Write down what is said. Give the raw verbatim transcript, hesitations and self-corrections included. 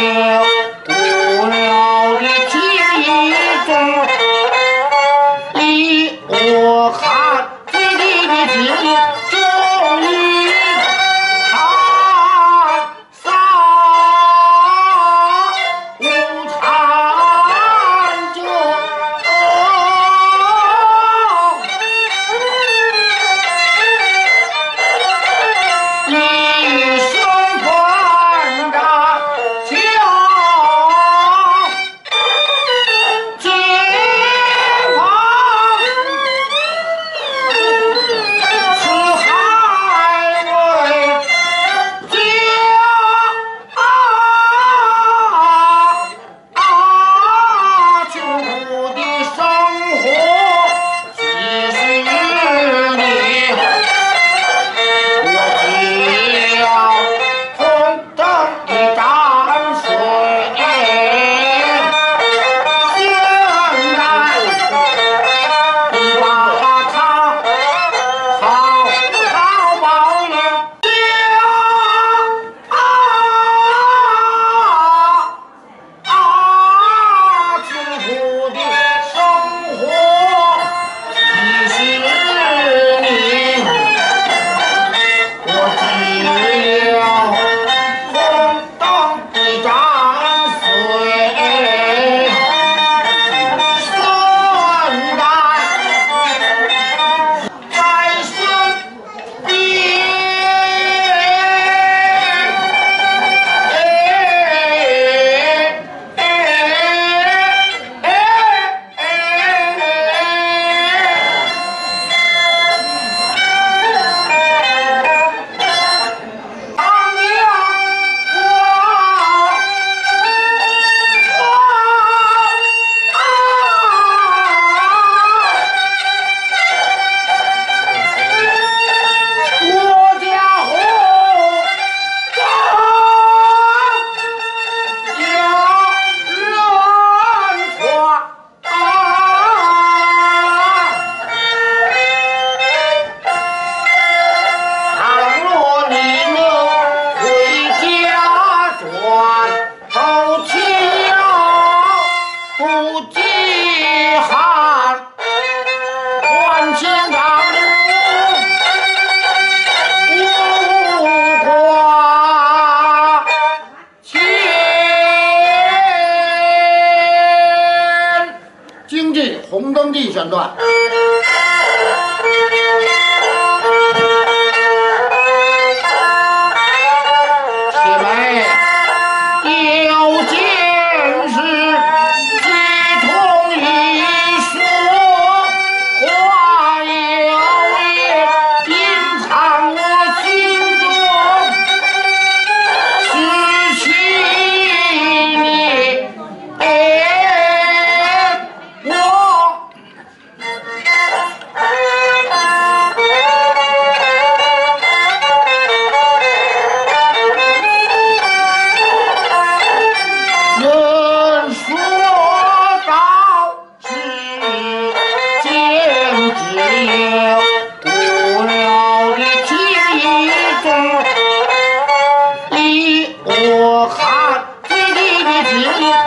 了无聊的记忆中，离我看最近的节目终于看上无缠着。你说经济红灯地选段。离我看最近的节目。